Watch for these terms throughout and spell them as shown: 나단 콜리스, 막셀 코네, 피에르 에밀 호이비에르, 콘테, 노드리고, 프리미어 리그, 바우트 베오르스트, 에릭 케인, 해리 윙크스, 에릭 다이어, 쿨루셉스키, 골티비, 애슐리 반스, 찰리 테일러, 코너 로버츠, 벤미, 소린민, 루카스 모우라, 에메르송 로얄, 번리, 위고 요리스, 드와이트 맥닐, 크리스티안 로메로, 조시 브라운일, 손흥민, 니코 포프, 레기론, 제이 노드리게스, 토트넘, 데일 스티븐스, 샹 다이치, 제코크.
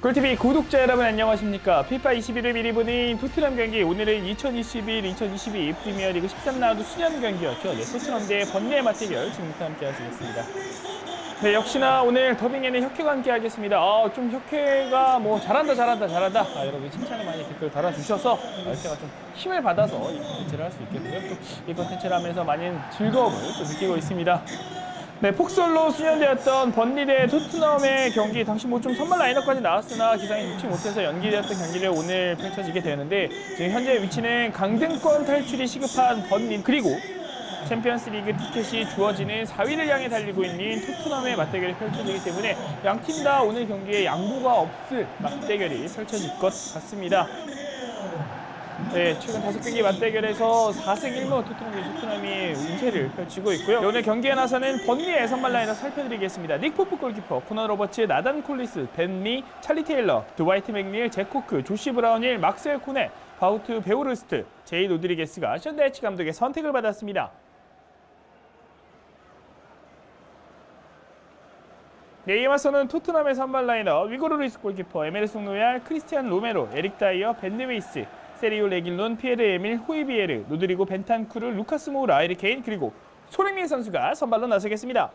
골티비 구독자 여러분 안녕하십니까. 피파 21일 미리 보는 토트넘 경기, 오늘은 2021-2022 프리미어 리그 13라운드 수년 경기였죠. 네, 토트넘 대 번리의 맞대결 지금부터 함께 하시겠습니다. 네, 역시나 오늘 더빙에는 혁회가 함께 하겠습니다. 좀 혁회가 뭐 잘한다 여러분 칭찬을 많이 댓글 달아주셔서 혁회가 좀 힘을 받아서 이 컨텐츠를 할 수 있겠고요. 또 이 컨텐츠를 하면서 많은 즐거움을 또 느끼고 있습니다. 네, 폭설로 수년되었던 번리 대 토트넘의 경기, 당시 뭐 좀 선발 라인업까지 나왔으나 기상에 좋지 못해서 연기되었던 경기를 오늘 펼쳐지게 되는데, 지금 현재 위치는 강등권 탈출이 시급한 번리, 그리고 챔피언스 리그 티켓이 주어지는 4위를 향해 달리고 있는 토트넘의 맞대결이 펼쳐지기 때문에 양 팀 다 오늘 경기에 양보가 없을 맞대결이 펼쳐질 것 같습니다. 네, 최근 5경기 맞대결에서 4승 1무 토트넘이 운세를 펼치고 있고요. 오늘 경기에 나서는 번리의 선발 라인업 살펴드리겠습니다. 니코 포프 골키퍼, 코너 로버츠, 나단 콜리스, 벤미, 찰리 테일러, 드와이트 맥닐, 제코크, 조시 브라운일, 막셀 코네, 바우트 베오르스트, 제이 노드리게스가 샹 다이치 감독의 선택을 받았습니다. 네, 이에 맞서는 토트넘의 선발 라인업, 위고 요리스 골키퍼, 에메르송 로얄, 크리스티안 로메로, 에릭 다이어, 벤드웨이스 세리오, 레기론, 피에르 에밀 호이비에르, 노드리고, 벤탄쿠르, 루카스 모우라, 에릭 케인, 그리고 소린민 선수가 선발로 나서겠습니다.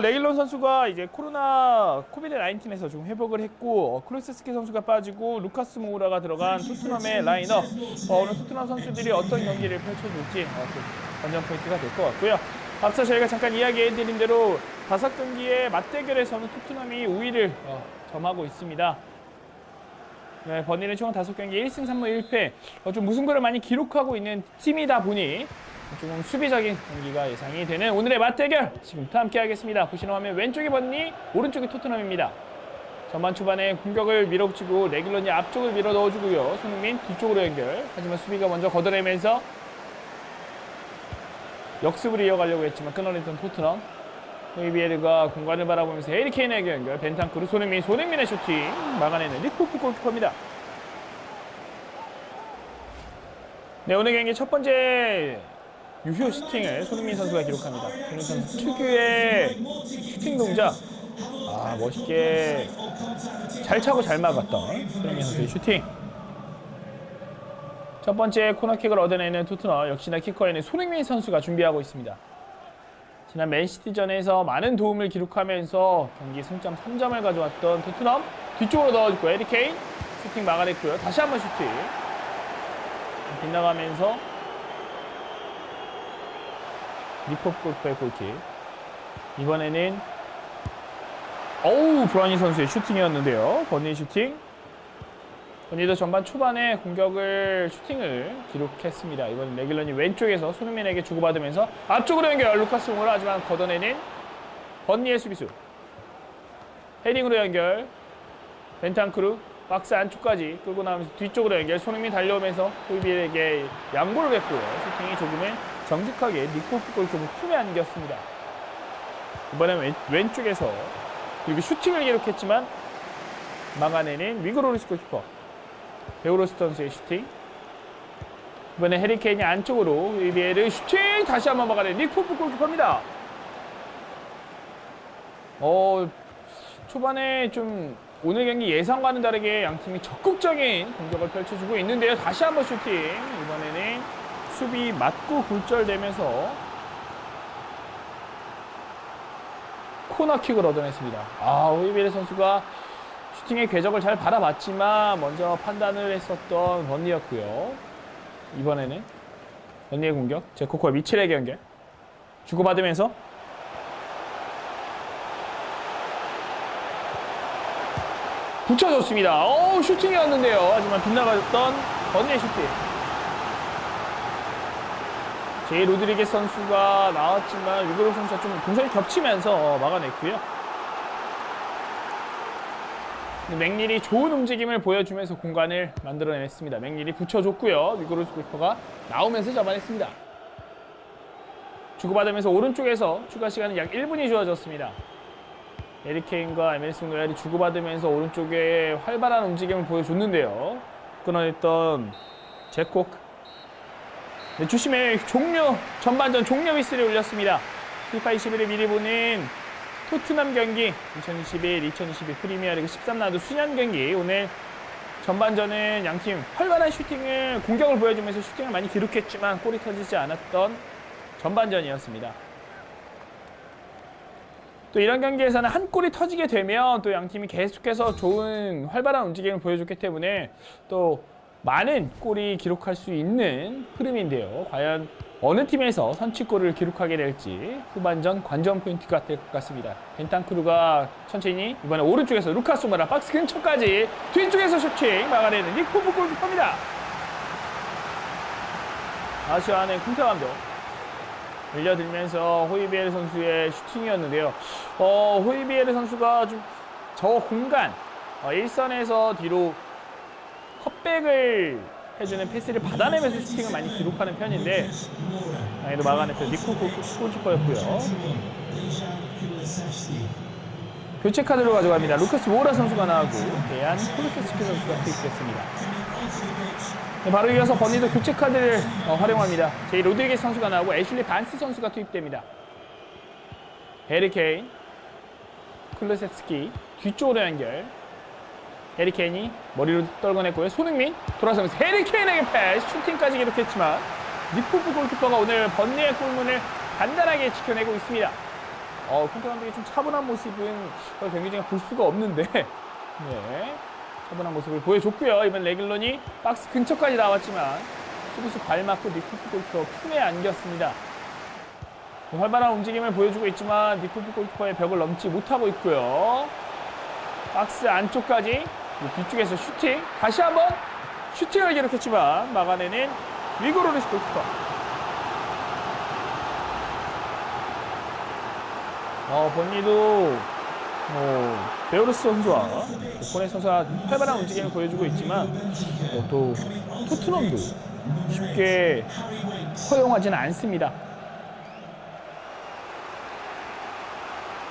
레길론 선수가 이제 코로나 코비드-19에서 좀 회복을 했고, 쿨루셉스키 선수가 빠지고 루카스 모우라가 들어간 토트넘의 라인업, 오늘 토트넘 선수들이 어떤 경기를 펼쳐줄지 관전 포인트가 될 것 같고요. 앞서 저희가 잠깐 이야기해드린 대로 5경기의 맞대결에서는 토트넘이 우위를 점하고 있습니다. 네, 번리는 총 5경기 1승 3무 1패, 좀 무승부를 많이 기록하고 있는 팀이다 보니 조금 수비적인 경기가 예상이 되는 오늘의 맞대결 지금부터 함께 하겠습니다. 보시는 화면 왼쪽이 번리, 오른쪽이 토트넘입니다. 전반 초반에 공격을 밀어붙이고 레길런이 앞쪽을 밀어 넣어주고요. 손흥민 뒤쪽으로 연결, 하지만 수비가 먼저 걷어내면서 역습을 이어가려고 했지만 끊어냈던 토트넘. 호이비에르가 공간을 바라보면서 에릭 케인에게 연결, 벤탄쿠르, 손흥민의 슈팅 막아내는 니코 포프 골키퍼입니다. 네, 오늘 경기 첫 번째 유효 슈팅을 손흥민 선수가 기록합니다. 손흥민 선수 특유의 슈팅 동작, 멋있게 잘 차고 잘 막았던 손흥민 선수의 슈팅. 첫 번째 코너킥을 얻어내는 토트넘, 역시나 키커에는 손흥민 선수가 준비하고 있습니다. 지난 맨시티전에서 많은 도움을 기록하면서 경기 승점 3점을 가져왔던 토트넘, 뒤쪽으로 넣어줬고 에릭 케인 슈팅 막아냈고요. 다시 한번 슈팅 빗나가면서 니코 포프의 골킥, 이번에는 브라운일 선수의 슈팅이었는데요. 번리 슈팅. 번리도 전반 초반에 공격을 슈팅을 기록했습니다. 이번 레길런이 왼쪽에서 손흥민에게 주고받으면서 앞쪽으로 연결, 루카스 모우라, 하지만 걷어내는 번리의 수비수. 헤딩으로 연결, 벤탄쿠르 박스 안쪽까지 끌고 나오면서 뒤쪽으로 연결, 손흥민 달려오면서 호이비에르에게 양보를 했고요. 슈팅이 조금은 정직하게 니코 포프 골키퍼 품에 안겼습니다. 이번엔 왼쪽에서, 그리고 슈팅을 기록했지만 막아내는 위고 요리스 골키퍼 베오로스 선수의 슈팅. 이번에 해리 케인이 안쪽으로, 호이비에르 슈팅 다시 한번 막아낸 니코 포프 골키퍼입니다. 초반에 좀 오늘 경기 예상과는 다르게 양 팀이 적극적인 공격을 펼쳐주고 있는데요. 다시 한번 슈팅. 이번에는 수비 맞고 굴절되면서 코너킥을 얻어냈습니다. 호이비에르 선수가 슈팅의 궤적을 잘 바라봤지만 먼저 판단을 했었던 번리였고요. 이번에는 번리의 공격, 제코크와 미첼에게 연결 주고받으면서 붙여줬습니다. 슈팅이었는데요. 하지만 빗나갔던 번리의 슈팅. 제이 로드리게스 선수가 나왔지만 유그로 선수가 좀 동선이 겹치면서 막아냈고요. 맥닐이 좋은 움직임을 보여주면서 공간을 만들어냈습니다. 맥닐이 붙여줬고요. 위고로스 골키퍼가 나오면서 잡아냈습니다. 주고받으면서 오른쪽에서 추가 시간은 약 1분이 주어졌습니다. 에릭 케인과 에메르송 로얄이 주고받으면서 오른쪽에 활발한 움직임을 보여줬는데요. 끊어냈던 제코크. 네, 주심의 종료, 전반전 종료 미스를 올렸습니다. 피파 21을 미리 보는 토트넘 경기 2021-2022 프리미어 리그 13라운드 순연 경기, 오늘 전반전은 양팀 활발한 슈팅을, 공격을 보여주면서 슈팅을 많이 기록했지만 골이 터지지 않았던 전반전이었습니다. 또 이런 경기에서는 한 골이 터지게 되면 또 양팀이 계속해서 좋은 활발한 움직임을 보여줬기 때문에 또 많은 골이 기록할 수 있는 흐름인데요. 과연 어느 팀에서 선취골을 기록하게 될지 후반전 관전 포인트가 될 것 같습니다. 벤탄쿠르가 천천히 이번에 오른쪽에서 루카스 모우라 박스 근처까지 뒤쪽에서 슈팅 막아내는 니코 포프 골키퍼입니다. 아쉬워하는 콘테 감독 밀려들면서 호이비에르 선수의 슈팅이었는데요. 호이비에르 선수가 좀 저 공간, 일선에서 뒤로 컷백을 해주는 패스를 받아내면서 슈팅을 많이 기록하는 편인데, 다행히도 막아냈던 니코 골키퍼였고요. 교체 카드로 가져갑니다. 루카스 모우라 선수가 나가고 대한 쿨루셉스키 선수가 투입됐습니다. 네, 바로 이어서 번리도 교체 카드를 활용합니다. 제이 노드리게스 선수가 나오고 애슐리 반스 선수가 투입됩니다. 에릭 케인, 쿨루셉스키 뒤쪽으로 연결. 에릭 케인이 머리로 떨궈냈고요. 손흥민 돌아서면서 에릭 케인에게 패스, 슈팅까지 기록했지만 니코프 골키퍼가 오늘 번리의 골문을 간단하게 지켜내고 있습니다. 콘테 감독이 좀 차분한 모습은 경기 중에 볼 수가 없는데 네, 차분한 모습을 보여줬고요. 이번 레기론이 박스 근처까지 나왔지만 수비수 발 맞고 니코프 골키퍼 품에 안겼습니다. 활발한 움직임을 보여주고 있지만 니코프 골키퍼의 벽을 넘지 못하고 있고요. 박스 안쪽까지, 뒤쪽에서 슈팅, 다시 한번 슈팅을 기록했지만 막아내는 위고 요리스 골키퍼. 번리도 베오르스트 선수와 코네 선수와 활발한 움직임을 보여주고 있지만 또 토트넘도 쉽게 허용하지는 않습니다.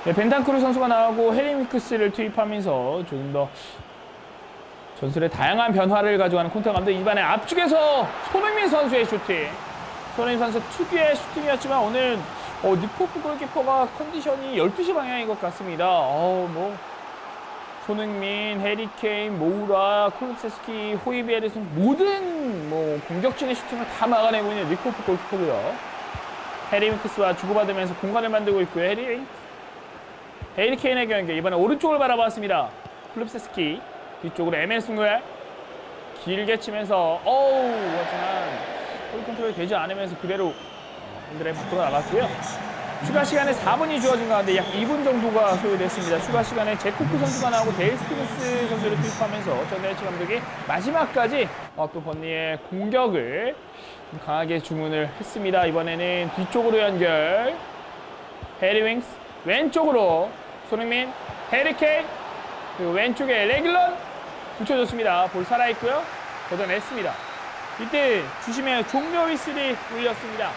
네, 벤탄쿠르 선수가 나오고 해리 윙크스를 투입하면서 조금 더 전술의 다양한 변화를 가져가는 콘테 감독. 이번에 앞쪽에서 손흥민 선수의 슈팅, 손흥민 선수 특유의 슈팅이었지만 오늘 니코프 골키퍼가 컨디션이 12시 방향인 것 같습니다. 손흥민, 해리 케인, 모우라, 쿨루셉스키, 호이비에르 선수 모든 공격진의 슈팅을 다 막아내고 있는 니코프 골키퍼고요. 해리 윙크스와 주고받으면서 공간을 만들고 있고요. 에릭 케인의 경기, 이번에 오른쪽을 바라봤습니다. 쿨루셉스키 뒤쪽으로 에메르송 로얄 길게 치면서 하지만 골 컨트롤이 되지 않으면서 그대로 핸드레 밖으로 나갔고요. 추가 시간에 4분이 주어진 가운데 약 2분 정도가 소요됐습니다. 추가 시간에 제코크 선수가 나오고 데일 스티븐스 선수를 투입하면서 전 다이치 감독이 마지막까지 또 번리의 공격을 좀 강하게 주문을 했습니다. 이번에는 뒤쪽으로 연결, 해리 윙스 왼쪽으로 손흥민, 해리 케인, 그리고 왼쪽에 레기론 붙여줬습니다. 볼 살아있고요. 걷어냈습니다. 이때 주심에 종료 휘슬이 울렸습니다.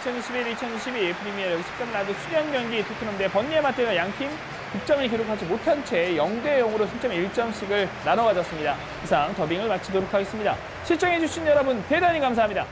2021-2022 프리미어 리그 13라운드 수련 경기 토트넘 대 번리의 맞대결, 양팀 득점을 기록하지 못한 채 0대0으로 승점 1점씩을 나눠 가졌습니다. 이상 더빙을 마치도록 하겠습니다. 시청해주신 여러분 대단히 감사합니다.